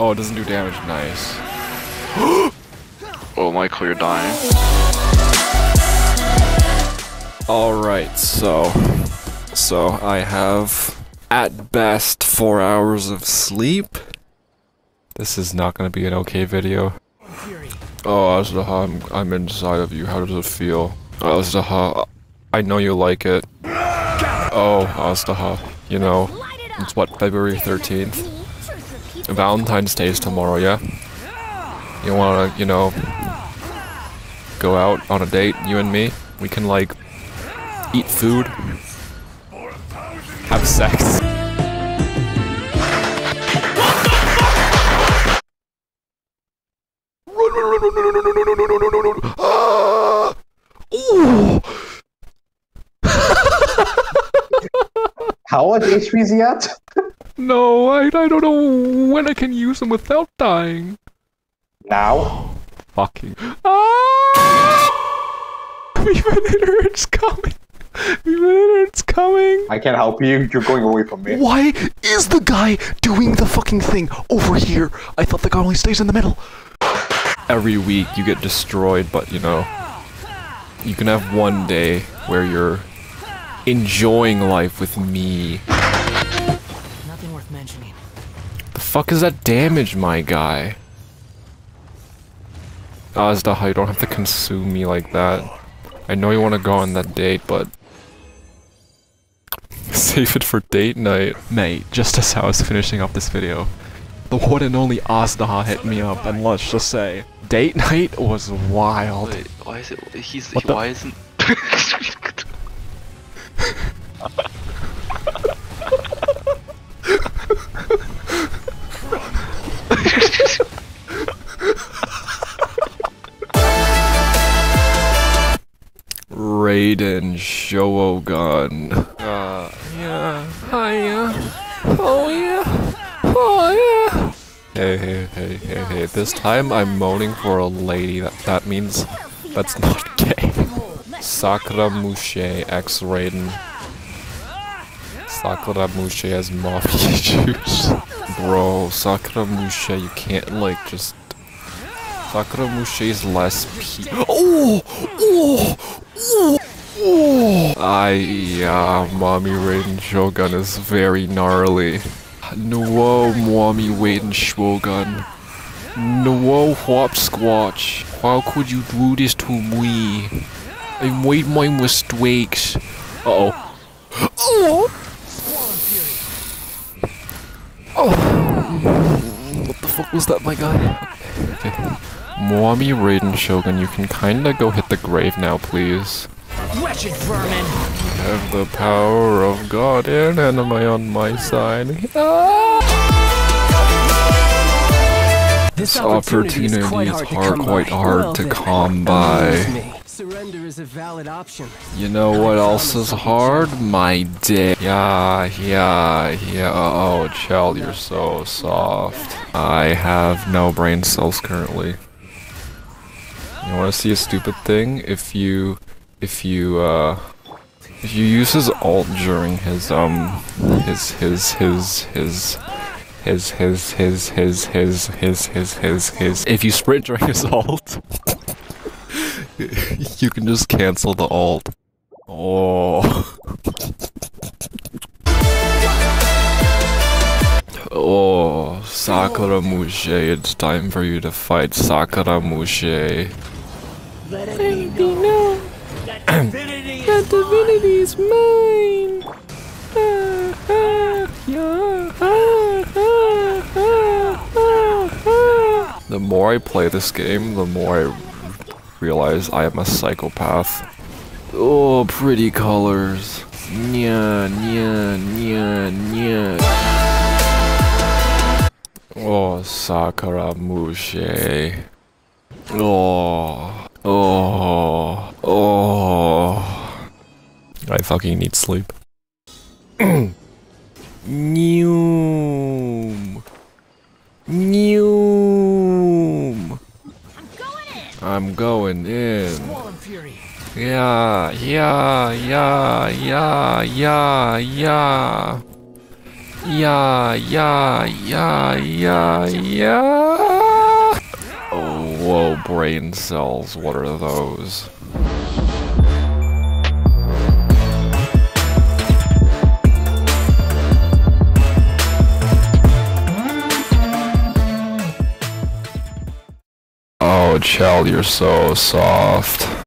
Oh, it doesn't do damage. Nice. Oh, Michael, you're dying. Alright, so I have, at best, 4 hours of sleep. This is not going to be an okay video. Oh, Azhdaha, I'm inside of you. How does it feel? Azhdaha, I know you like it. Oh, Azhdaha, you know, it's what, February 13th? Valentine's Day is tomorrow, yeah? You wanna, you know, go out on a date, you and me? We can, like, eat food, have sex. How much HP is he at? No, I don't know when I can use them without dying. Now? Fucking. Ah! Mievinator, it's coming! Mievinator, it's coming! I can't help you, you're going away from me. Why is the guy doing the fucking thing over here? I thought the guy only stays in the middle. Every week you get destroyed, but you know, you can have one day where you're enjoying life with me. The fuck is that damage, my guy? Azhdaha, you don't have to consume me like that. I know you want to go on that date, but save it for date night. Mate, just as I was finishing up this video, the one and only Azhdaha hit me up, and let's just say, date night was wild. Wait, why is it? Why isn't? Raiden Shogun. Yeah. Hiya. Oh yeah. Oh yeah. Hey. This time I'm moaning for a lady. That means that's not gay. Sakuramouchée X Raiden. Sakuramouchée has mommy issues. Bro, Sakuramouchée, you can't like just. Sakuramouchée is less p. Oh! Mommy Raiden Shogun is very gnarly. No, mommy Raiden Shogun. No, Hop Squatch. How could you do this to me? I made my mistakes. Oh! Oh! What the fuck was that, my guy? Okay. Mommy Raiden Shogun, you can kinda go hit the grave now, please. Wretched vermin! I have the power of God and anime on my side. Ah! This opportunity is quite hard to come by. Surrender is a valid option. You know what else is hard? My dick. Yeah. Oh, child, you're so soft. I have no brain cells currently. You wanna see a stupid thing? If you use his ult during if you sprint during his ult, you can just cancel the ult. Oh. Oh, Sakuramouchée, it's time for you to fight Sakuramouchée. Let it be known. That divinity is mine. The more I play this game, the more I realize I am a psychopath. Oh, pretty colors. Nya. Oh, Sakuramouchée. Oh. I fucking need sleep. Noom. I'm going in. Yeah. Yeah. Oh, whoa, brain cells. What are those? Oh, child, you're so soft.